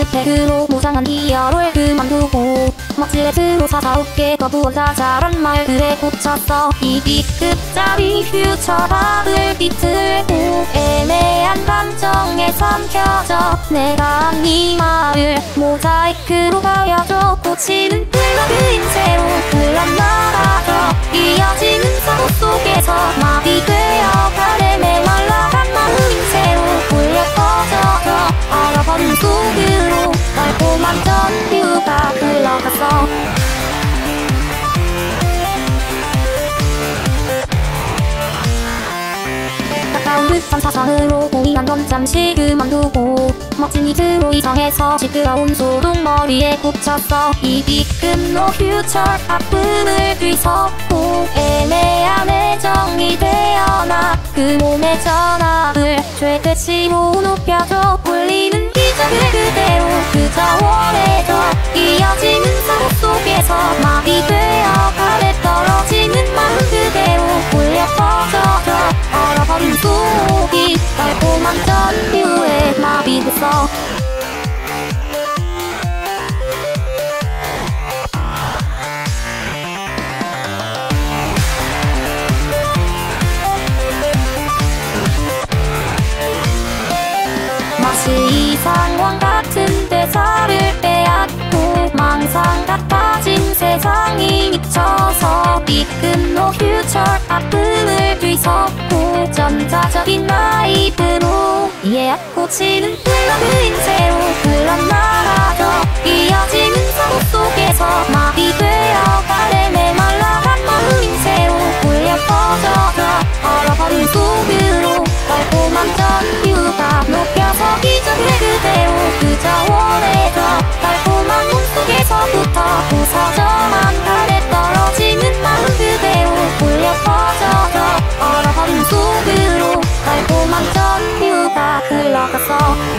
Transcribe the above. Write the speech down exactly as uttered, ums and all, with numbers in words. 스펙으로 무상한 히어로의 그만두고 멋지렛으로 사사롭게 거부한다 잘한 말 그래 고쳤어 이 B급짜리 퓨처 바블 비틀고 애매한 감정에 삼켜져 내가 한 이 말을 모자이크로 가려줘 꽂히는 블러 그림새로 흘러나가져 이어지는 사고 속에서 마비되어 바람에 말라간 마음 힘새로 울려 퍼져져 얼어버린 속으로 달콤한 전류가 흘러갔어 가까운 듯한 사상으로 고민한 건 잠시 그만두고 멋진 이트로 이상해서 시끄러운 소동 머리에 꽂혔어 이 B급로 퓨처 아픔을 뒤섞고 애매한 애정이 되어나 그 몸의 전압을 최대치로 높여줘 울리는 기적을 그대로 그저 원해줘 이어지는 사고 속에서 마비되어 발에 떨어지는 마음 그대로 울려 퍼져줘 얼어버린 속이 달콤한 전류에 마비됐어 마치 이 상황 같은 대사를 빼앗고 망상 같아진 세상이 미쳐서 B급로 퓨처 아픔을 뒤섞고 전자적인 나이프로 예약 꽂히는 블러 그림새로 흘러나가져 이어지는 사고 속에서 마비되어 바람에 말라간 마음 힘새로 울려 퍼져져 얼어버린 속으로 달콤한 전류가 높여서 기적을 그대로 그저 원해줘 달콤한 몸속에서부터 부서져만 발에 떨어지는 마음 그대로 울려 퍼져져 얼어버린 속으로 달콤한 전류가 흘러갔어